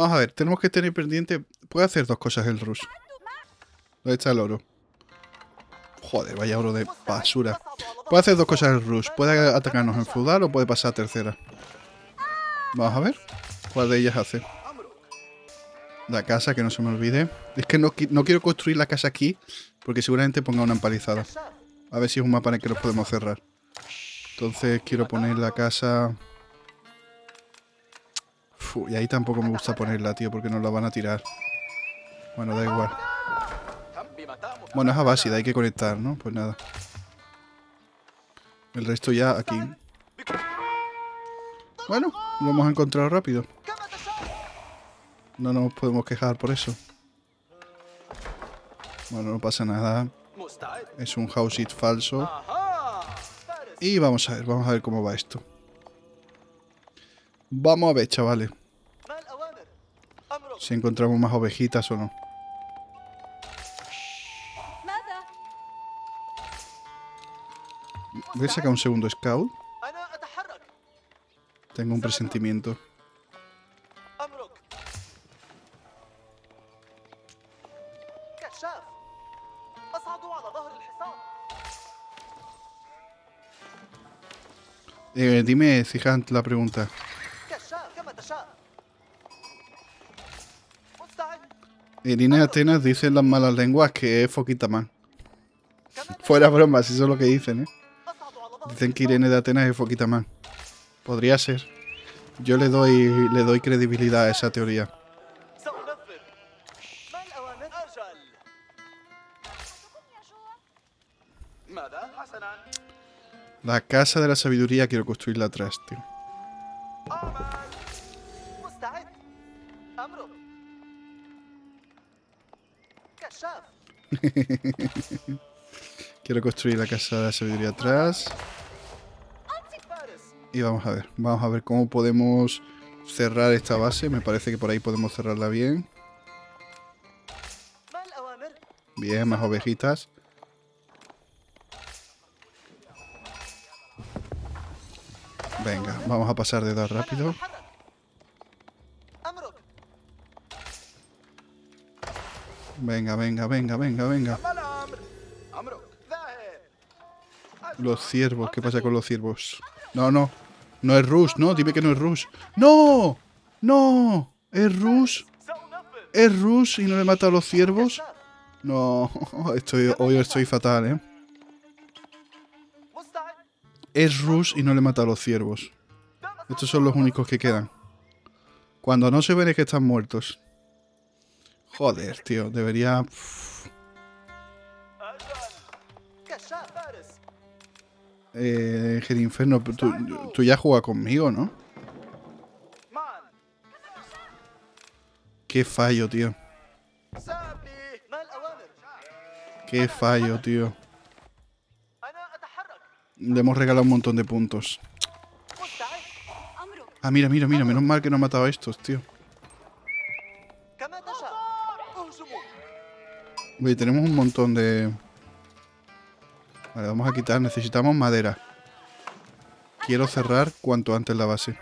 Vamos a ver, tenemos que tener pendiente... Puede hacer dos cosas el Rush. ¿Dónde está el oro? Joder, vaya oro de basura. Puede hacer dos cosas el Rush. Puede atacarnos en feudal o puede pasar a tercera. Vamos a ver cuál de ellas hace. La casa, que no se me olvide. Es que no quiero construir la casa aquí, porque seguramente ponga una empalizada. A ver si es un mapa en el que los podemos cerrar. Entonces quiero poner la casa... Uf, y ahí tampoco me gusta ponerla, tío, porque nos la van a tirar. Bueno, da igual. Bueno, es a base, hay que conectar, ¿no? Pues nada. El resto ya aquí. Bueno, lo hemos encontrado rápido. No nos podemos quejar por eso. Bueno, no pasa nada. Es un house it falso. Y vamos a ver cómo va esto. Vamos a ver, chavales. Si encontramos más ovejitas o no. Voy a sacar un segundo scout. Tengo un presentimiento. Dime, Sijan, la pregunta. Irene de Atenas dice en las malas lenguas que es Foquitaman. Fuera bromas, eso es lo que dicen, ¿eh? Dicen que Irene de Atenas es Foquitaman. Podría ser. Yo le doy credibilidad a esa teoría. La casa de la sabiduría quiero construirla atrás, tío. Quiero construir la casa de la sabiduría atrás. Y vamos a ver cómo podemos cerrar esta base. Me parece que por ahí podemos cerrarla bien. Bien, más ovejitas. Venga, vamos a pasar de dar rápido. Venga, venga, venga, venga, venga. Los ciervos, ¿qué pasa con los ciervos? No, no, no es Rush, ¿no? Dime que no es Rush. ¡No! ¡No! ¿Es Rush? ¿Es Rush y no le mata a los ciervos? No, hoy estoy fatal, ¿eh? Es Rush y no le mata a los ciervos. Estos son los únicos que quedan. Cuando no se ven es que están muertos. Joder, tío. Debería... Uf. Gide Inferno, tú ya juegas conmigo, ¿no? Qué fallo, tío. Qué fallo, tío. Le hemos regalado un montón de puntos. Ah, mira, mira, mira. Menos mal que no ha matado a estos, tío. Oye, tenemos un montón de... Vale, vamos a quitar. Necesitamos madera. Quiero cerrar cuanto antes la base.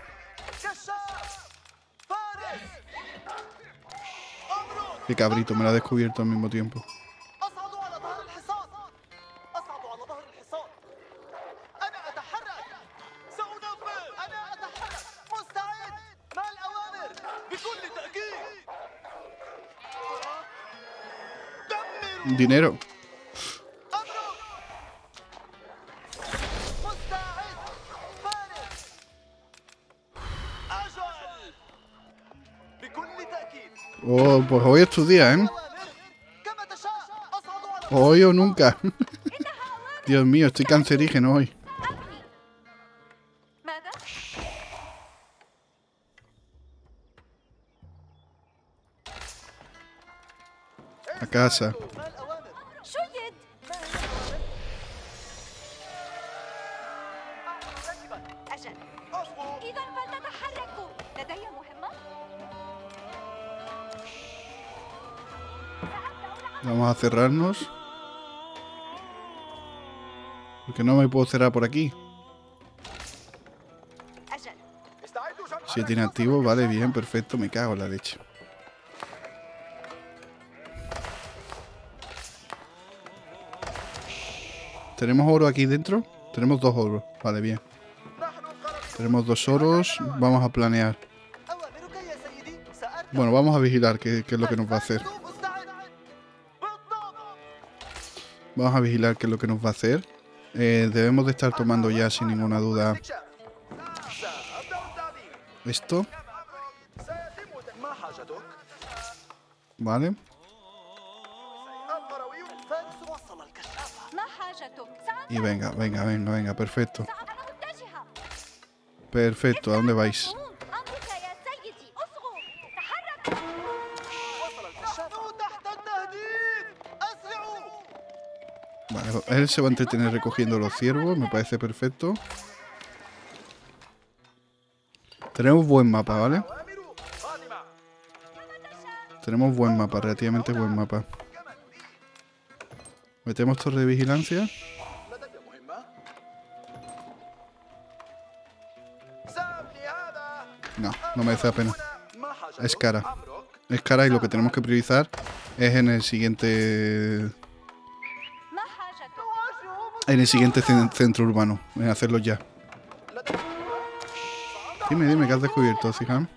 Qué cabrito, me la ha descubierto al mismo tiempo. Dinero. Oh, pues hoy es tu día, ¿eh? Hoy o nunca. Dios mío, estoy cancerígeno hoy. A casa. Vamos a cerrarnos. Porque no me puedo cerrar por aquí. 7 inactivos, vale, bien, perfecto. Me cago en la leche. ¿Tenemos oro aquí dentro? Tenemos 2 oros, vale, bien. Tenemos 2 oros, vamos a planear. Bueno, vamos a vigilar qué es lo que nos va a hacer. Vamos a vigilar qué es lo que nos va a hacer. Debemos de estar tomando ya, sin ninguna duda, esto. Vale. Y venga, venga, venga, venga, perfecto. Perfecto, ¿a dónde vais? Vale, él se va a entretener recogiendo los ciervos, me parece perfecto. Tenemos buen mapa, ¿vale? Tenemos buen mapa, relativamente buen mapa. Metemos torre de vigilancia. No, no merece la pena. Es cara. Es cara y lo que tenemos que priorizar es en el siguiente... en el siguiente centro urbano. En hacerlo ya. Dime, dime, ¿qué has descubierto, Sijan?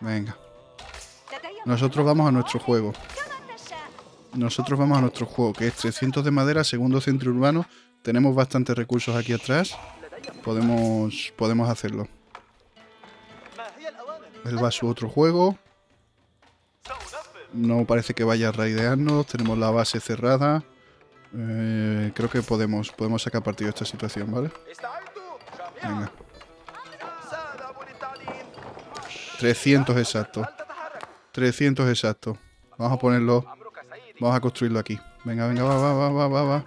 Venga. Nosotros vamos a nuestro juego. Nosotros vamos a nuestro juego, que es 300 de madera, segundo centro urbano. Tenemos bastantes recursos aquí atrás. Podemos hacerlo. Él va a su otro juego. No parece que vaya a raidearnos. Tenemos la base cerrada. Creo que podemos sacar partido de esta situación, ¿vale? Venga. 300 exacto. 300 exacto. Vamos a ponerlo... vamos a construirlo aquí. Venga, venga, va, va, va, va, va, va.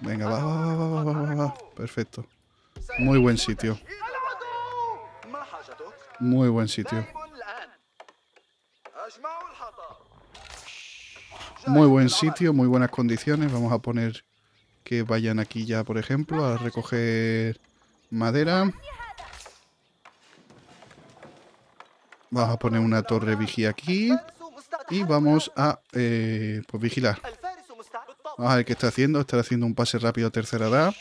Venga, va, va, va, va, va, va. Perfecto. Muy buen sitio. Muy buen sitio. Muy buen sitio, muy buenas condiciones. Vamos a poner que vayan aquí ya, por ejemplo, a recoger madera. Vamos a poner una torre vigía aquí. Y vamos a pues vigilar. Vamos a ver qué está haciendo. Estará haciendo un pase rápido a tercera edad.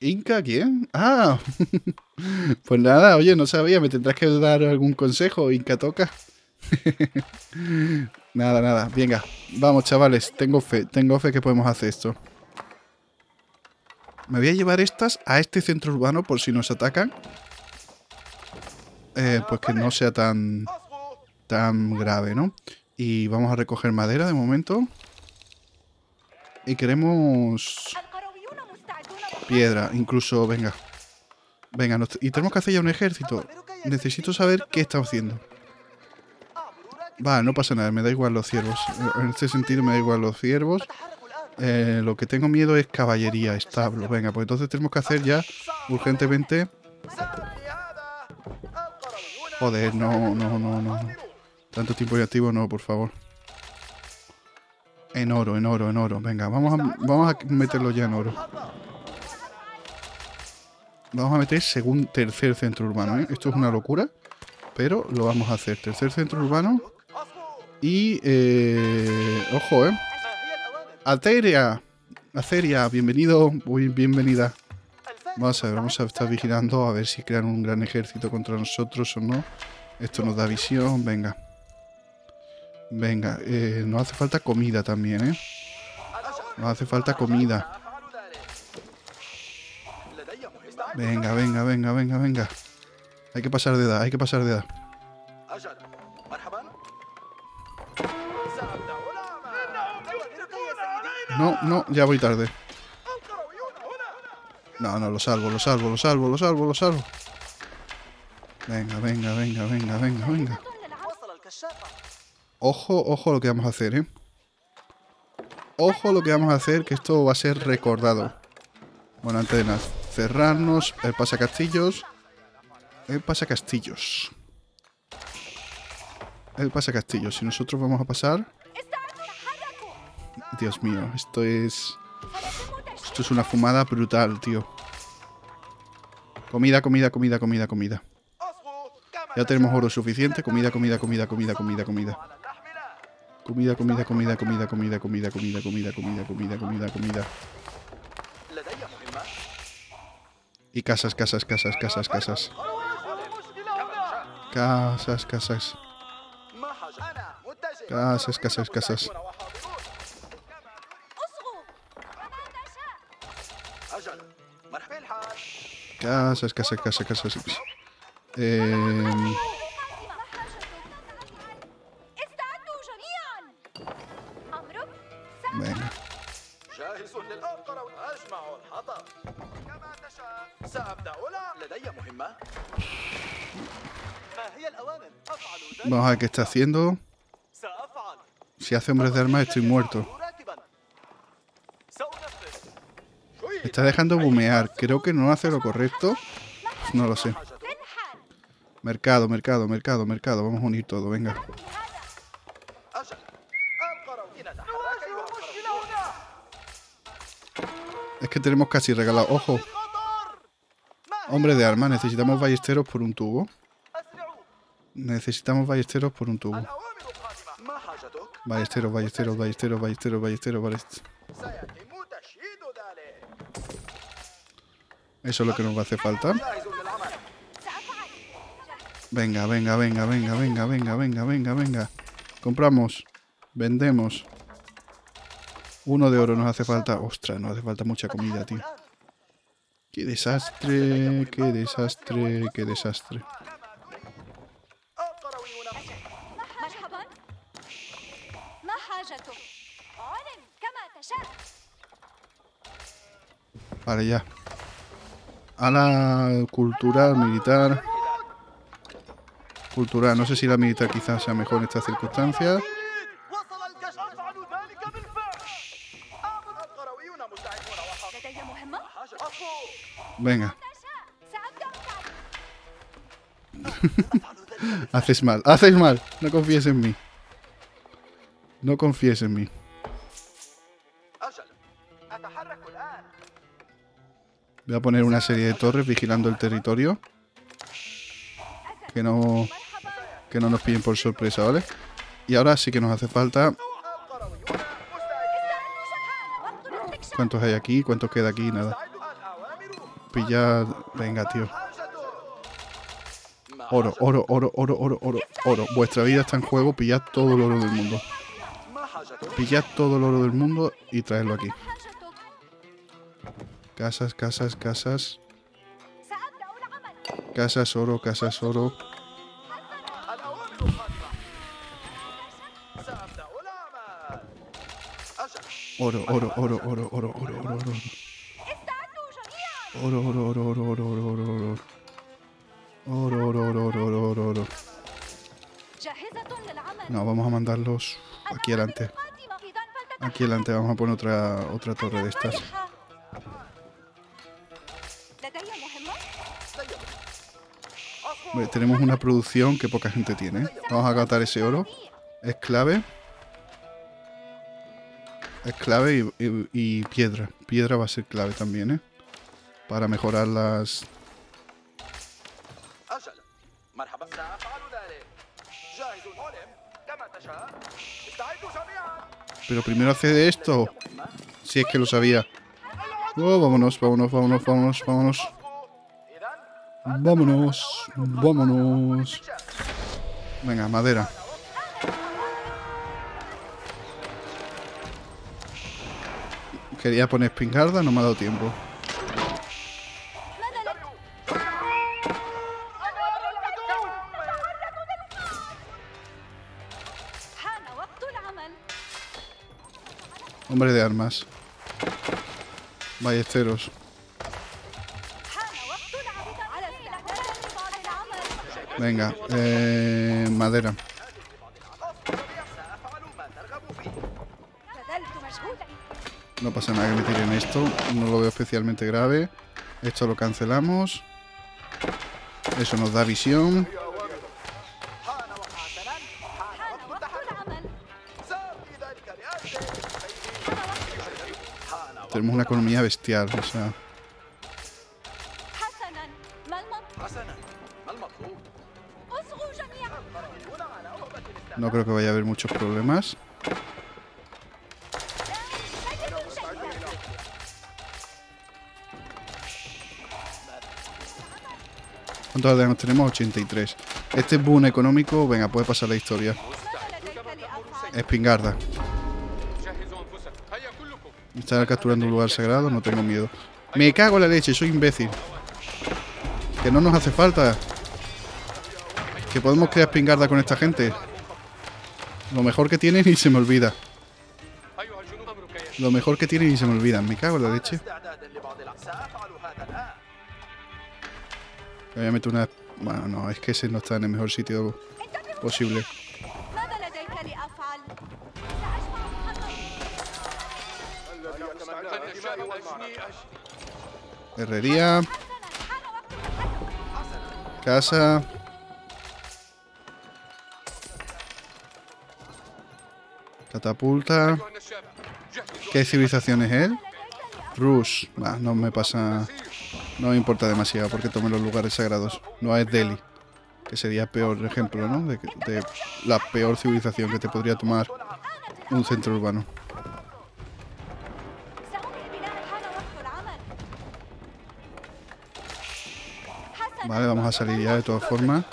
¿Inca quién? Ah, pues nada, oye, no sabía. Me tendrás que dar algún consejo, Inca Toca. Nada, nada, venga. Vamos, chavales, tengo fe que podemos hacer esto. Me voy a llevar estas a este centro urbano por si nos atacan. Pues que no sea tan grave, ¿no? Y vamos a recoger madera de momento. Y queremos... piedra, incluso, venga. Venga, y tenemos que hacer ya un ejército. Necesito saber qué está haciendo. Va, no pasa nada, me da igual los ciervos. En este sentido me da igual los ciervos. Lo que tengo miedo es caballería, establo. Venga, pues entonces tenemos que hacer ya urgentemente... joder, no, no, no, no. Tanto tiempo inactivo, no, por favor. En oro, en oro, en oro. Venga, vamos a meterlo ya en oro. Vamos a meter según tercer centro urbano, ¿eh? Esto es una locura, pero lo vamos a hacer. Tercer centro urbano. Y... ojo, ¿eh? Ateria, Ateria, bienvenido, uy, bienvenida. Vamos a estar vigilando a ver si crean un gran ejército contra nosotros o no. Esto nos da visión, venga. Venga, nos hace falta comida también, ¿eh? Nos hace falta comida. Venga, venga, venga, venga, venga. Hay que pasar de edad, hay que pasar de edad. No, no, ya voy tarde. No, no, lo salvo, lo salvo, lo salvo, lo salvo, lo salvo. Venga, venga, venga, venga, venga, venga. Ojo, ojo lo que vamos a hacer, ¿eh? Ojo lo que vamos a hacer, que esto va a ser recordado. Bueno, antes de nada, cerrarnos, el pasacastillos, si nosotros vamos a pasar. Dios mío, esto es una fumada brutal, tío. Comida. Ya tenemos oro suficiente. Comida. Y casas. Casas. Venga. Vamos a ver qué está haciendo. Si hace hombres de armas estoy muerto. Está dejando bumear. Creo que no hace lo correcto. No lo sé. Mercado. Vamos a unir todo, venga. Es que tenemos casi regalado. ¡Ojo! Hombre de armas. Necesitamos ballesteros por un tubo. Ballesteros. Eso es lo que nos va a hacer falta. Venga. Compramos. Vendemos. 1 de oro nos hace falta. Ostras, nos hace falta mucha comida, tío. Qué desastre. Vale, ya. A la cultural, militar. Cultural, no sé si la militar quizás sea mejor en estas circunstancias. Venga. Haces mal. No confíes en mí. Voy a poner una serie de torres vigilando el territorio. Que no nos pillen por sorpresa, ¿vale? Y ahora sí que nos hace falta... ¿Cuántos hay aquí? ¿Cuántos queda aquí? Nada. Pillar... Venga, tío. Oro. Vuestra vida está en juego. Pillad todo el oro del mundo. Y traedlo aquí. Casas, oro. Oro. No, vamos a mandarlos aquí adelante. Vamos a poner otra torre de estas. Tenemos una producción que poca gente tiene. Vamos a agotar ese oro. Es clave. Y piedra. Piedra va a ser clave también, ¿eh? Para mejorar las... Pero primero hace esto. Si es que lo sabía. Oh, vámonos. Vámonos. Venga, madera. Quería poner espingarda, no me ha dado tiempo. Hombre de armas. Ballesteros. Venga, madera. No pasa nada que me tiren esto. No lo veo especialmente grave. Esto lo cancelamos. Eso nos da visión. Tenemos una economía bestial, o sea... No creo que vaya a haber muchos problemas. ¿Cuántos aldeanos tenemos? 83. Este boom económico, venga, puede pasar la historia. Espingarda. Estar capturando un lugar sagrado, no tengo miedo. Me cago en la leche, soy imbécil. Que no nos hace falta. Que podemos crear espingarda con esta gente. Lo mejor que tienen y se me olvida. Lo mejor que tienen y se me olvidan. Me cago en la leche. Voy a meter una... Bueno, no, es que ese no está en el mejor sitio posible. Herrería. Casa. Catapulta. ¿Qué civilización es él? Rus. Bah, no me pasa... No me importa demasiado porque tomen los lugares sagrados. No es Delhi, que sería peor ejemplo, ¿no? De la peor civilización que te podría tomar un centro urbano. Vale, vamos a salir ya de todas formas.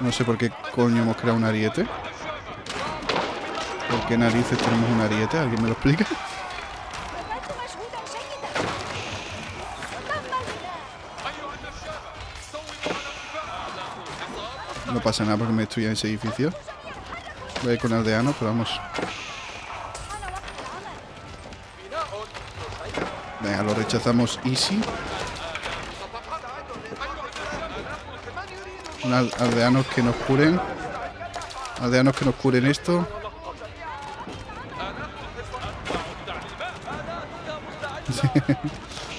No sé por qué coño hemos creado un ariete. ¿Por qué narices tenemos un ariete? ¿Alguien me lo explica? No pasa nada porque me destruyen ese edificio. Voy a ir con aldeanos, pero vamos. Venga, lo rechazamos easy. Aldeanos que nos curen. Aldeanos que nos curen esto.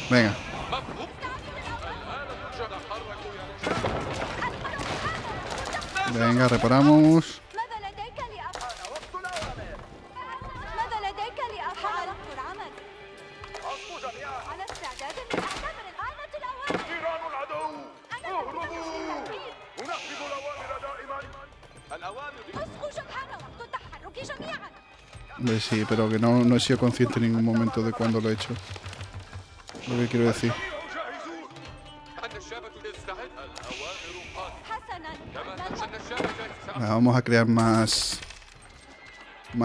Venga. Venga, reparamos. Sí, pero que no he sido consciente en ningún momento de cuándo lo he hecho. Lo que quiero decir. Ahora vamos a crear más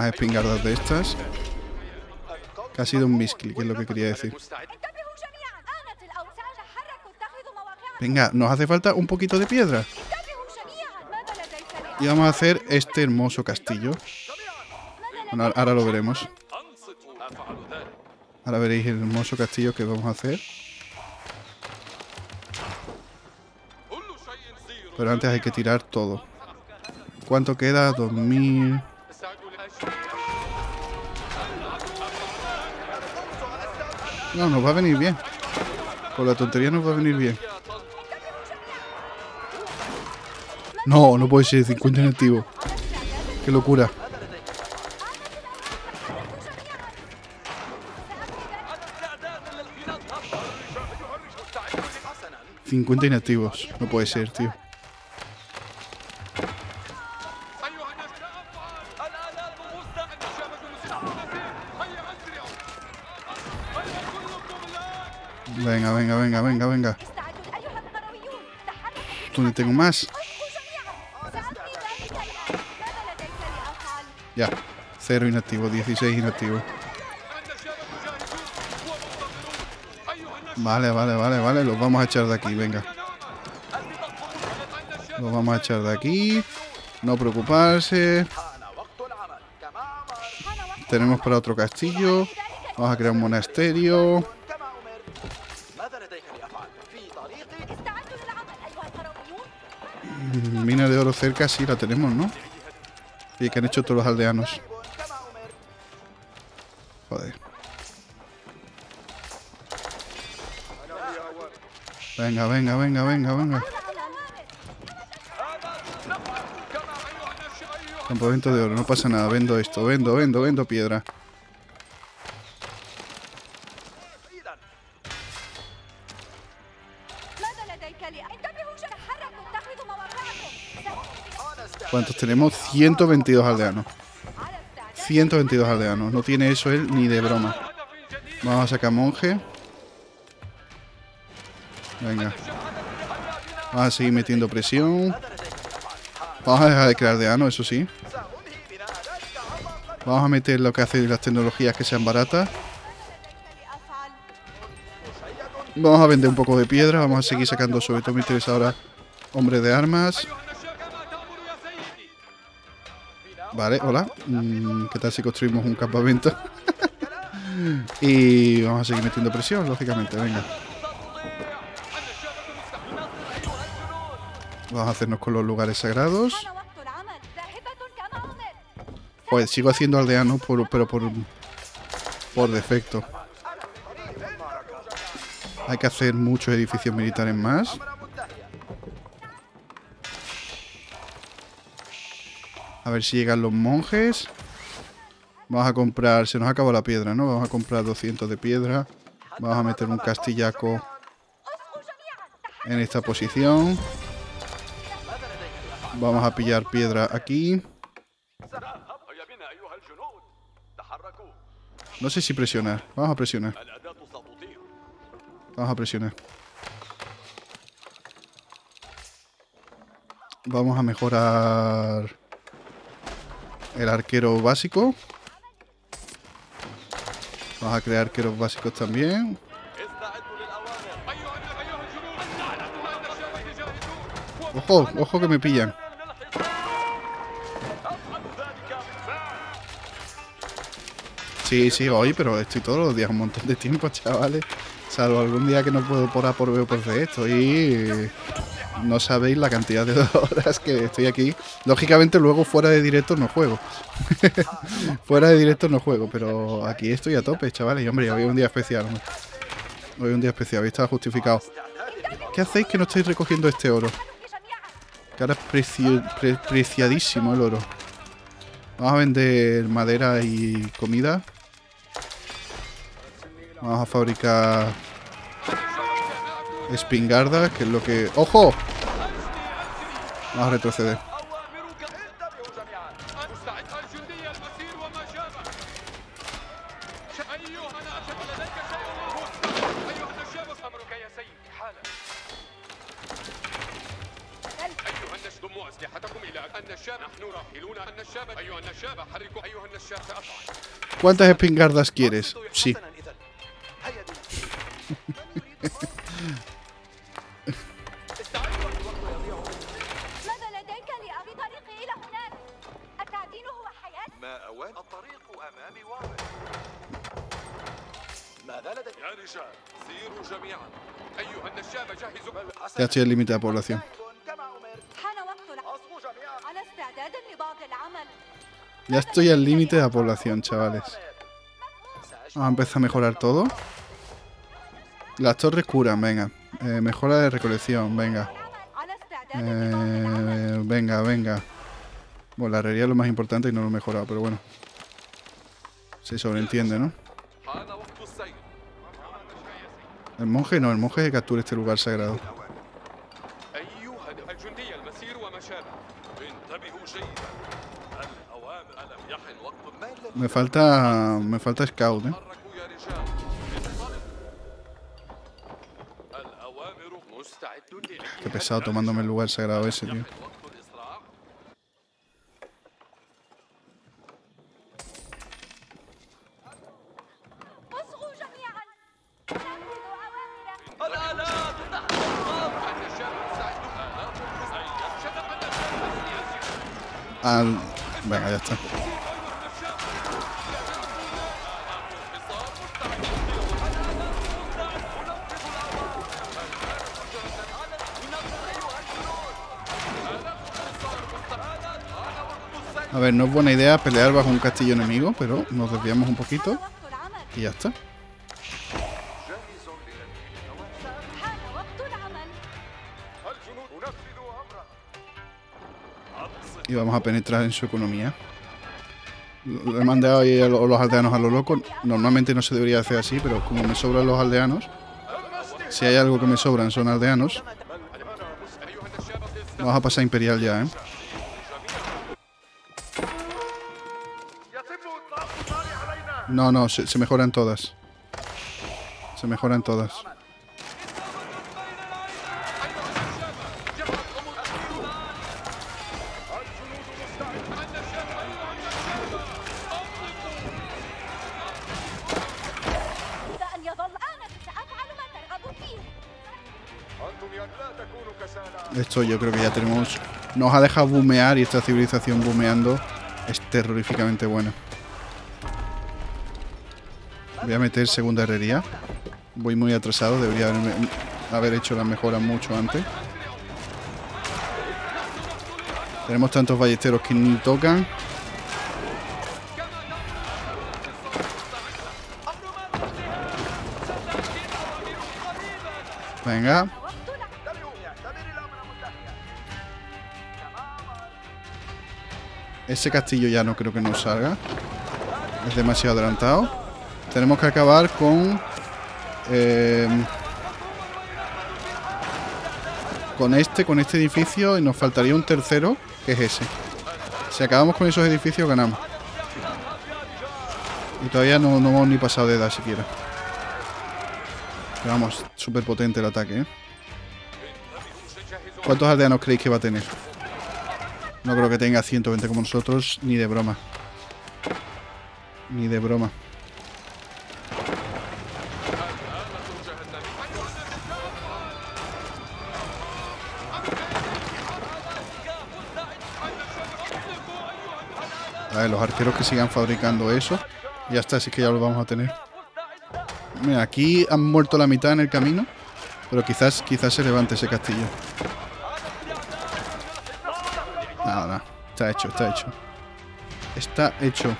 espingardas de estas. Que ha sido un misclick, que es lo que quería decir. Venga, nos hace falta un poquito de piedra. Y vamos a hacer este hermoso castillo. Bueno, ahora lo veremos. Ahora veréis el hermoso castillo que vamos a hacer. Pero antes hay que tirar todo. ¿Cuánto queda? 2000. No, nos va a venir bien. Con la tontería nos va a venir bien. No, no puede ser. 50 nativos. Qué locura. ...50 inactivos. No puede ser, tío. Venga, venga, venga, venga, venga. ¿Dónde tengo más? Ya. 0 inactivos, 16 inactivos. Vale, vale, vale, vale. Los vamos a echar de aquí, venga. Los vamos a echar de aquí. No preocuparse. Tenemos para otro castillo. Vamos a crear un monasterio. Mina de oro cerca, sí la tenemos, ¿no? y que han hecho todos los aldeanos. Joder. Venga, venga, venga, venga, venga. Campamento de oro, no pasa nada. Vendo esto, vendo piedra. ¿Cuántos tenemos? 122 aldeanos. 122 aldeanos. No tiene eso él ni de broma. Vamos a sacar monje. Venga. Vamos a seguir metiendo presión. Vamos a dejar de crear aldeanos, eso sí. Vamos a meter lo que hace las tecnologías que sean baratas. Vamos a vender un poco de piedra. Vamos a seguir sacando, sobre todo me interesa ahora, hombres de armas. Vale, hola. ¿Qué tal si construimos un campamento? Y vamos a seguir metiendo presión, lógicamente. Venga. Vamos a hacernos con los lugares sagrados. Pues sigo haciendo aldeanos, pero por defecto. Hay que hacer muchos edificios militares más. A ver si llegan los monjes. Vamos a comprar... Se nos ha acabado la piedra, ¿no? Vamos a comprar 200 de piedra. Vamos a meter un castillaco en esta posición. Vamos a pillar piedra aquí. No sé si presionar. Vamos a presionar. Vamos a presionar. Vamos a mejorar... el arquero básico. Vamos a crear arqueros básicos también. Ojo, ojo que me pillan. Sí, sí, hoy, pero estoy todos los días un montón de tiempo, chavales. Salvo algún día que no puedo por A, por B o por C. Estoy... No sabéis la cantidad de horas que estoy aquí. Lógicamente luego fuera de directo no juego. Fuera de directo no juego, pero aquí estoy a tope, chavales. Y hombre, hoy es un día especial. Hombre. Hoy es un día especial, hoy está justificado. ¿Qué hacéis que no estáis recogiendo este oro? Que ahora es preciadísimo el oro. Vamos a vender madera y comida. Vamos a fabricar... espingarda, que es lo que... ¡Ojo! Vamos a retroceder. ¿Cuántas espingardas quieres? Sí. Ya estoy al límite de la población. Ya estoy al límite de la población, chavales. Vamos a empezar a mejorar todo. Las torres curan, venga. Mejora de recolección, venga. Venga, venga. Bueno, la herrería es lo más importante y no lo he mejorado, pero bueno. Se sobreentiende, ¿no? El monje no, el monje que captura este lugar sagrado. Me falta scout, ¿eh? Qué pesado tomándome el lugar sagrado ese, tío. Venga, ya está. A ver, no es buena idea pelear bajo un castillo enemigo, pero nos desviamos un poquito y ya está. Y vamos a penetrar en su economía. Le he mandado ahí a los aldeanos a lo loco. Normalmente no se debería hacer así, pero como me sobran los aldeanos, si hay algo que me sobran son aldeanos. Vamos a pasar imperial ya, ¿eh? No, no, se mejoran todas. Se mejoran todas. Esto yo creo que ya tenemos. Nos ha dejado boomear y esta civilización boomeando es terroríficamente buena. Voy a meter segunda herrería. Voy muy atrasado, debería haber hecho las mejoras mucho antes. Tenemos tantos ballesteros que ni tocan. Venga. Ese castillo ya no creo que nos salga. Es demasiado adelantado. Tenemos que acabar con este edificio y nos faltaría un tercero, que es ese. Si acabamos con esos edificios, ganamos. Y todavía no hemos ni pasado de edad siquiera. Pero vamos, súper potente el ataque, ¿eh? ¿Cuántos aldeanos creéis que va a tener? No creo que tenga 120 como nosotros, ni de broma. Ni de broma. A ver, los arqueros que sigan fabricando eso. Ya está, así que ya lo vamos a tener. Mira, aquí han muerto la mitad en el camino. Pero quizás se levante ese castillo. Nada, está hecho, está hecho. Está hecho.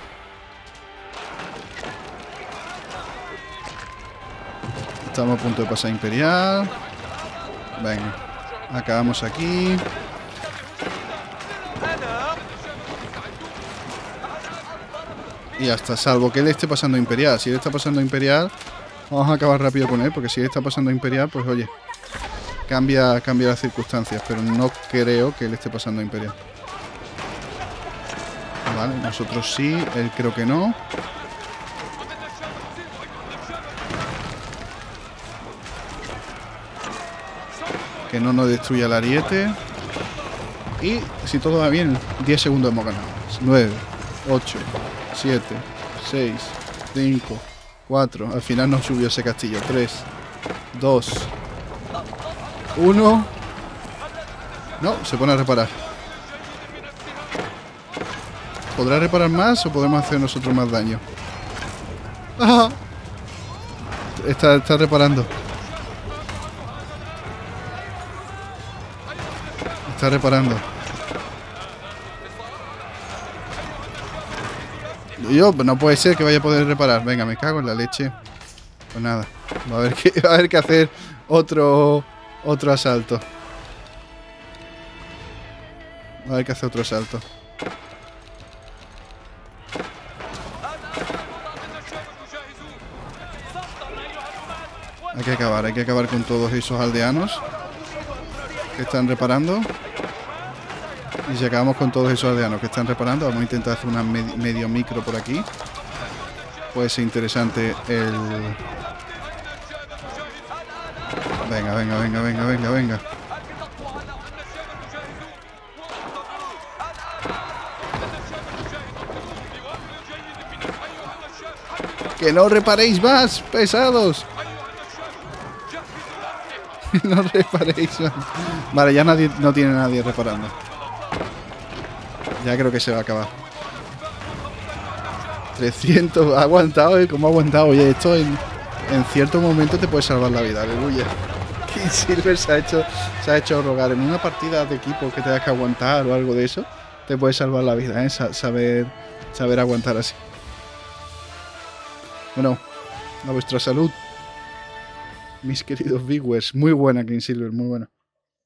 Estamos a punto de pasar imperial. Venga, acabamos aquí. Y hasta, salvo que él esté pasando imperial. Si él está pasando imperial, vamos a acabar rápido con él, porque si él está pasando imperial, pues oye, cambia las circunstancias, pero no creo que él esté pasando imperial. Vale, nosotros sí, él creo que no. Que no nos destruya el ariete. Y si todo va bien, 10 segundos hemos ganado. 9, 8... 7, 6, 5, 4. Al final nos subió ese castillo. 3, 2, 1. No, se pone a reparar. ¿Podrá reparar más o podemos hacer nosotros más daño? ¡Ah! Está reparando. Está reparando. Yo, no puede ser que vaya a poder reparar. Venga, me cago en la leche. Pues nada, va a haber que hacer otro asalto. Va a haber que hacer otro asalto. Hay que acabar con todos esos aldeanos que están reparando. Y si acabamos con todos esos aldeanos que están reparando, vamos a intentar hacer una medio micro por aquí. Puede ser interesante el... Venga, venga, venga, venga, venga, venga. ¡Que no reparéis más, pesados! No reparéis más. Vale, ya nadie, no tiene nadie reparando. Ya creo que se va a acabar. 300. Ha aguantado, ¿eh? ¿Cómo ha aguantado? Oye, esto en cierto momento te puede salvar la vida. Aleluya. King Silver se ha hecho rogar en una partida de equipo que te das que aguantar o algo de eso. te puede salvar la vida, ¿eh? Saber aguantar así. Bueno, a vuestra salud, mis queridos viewers. Muy buena, King Silver, muy buena.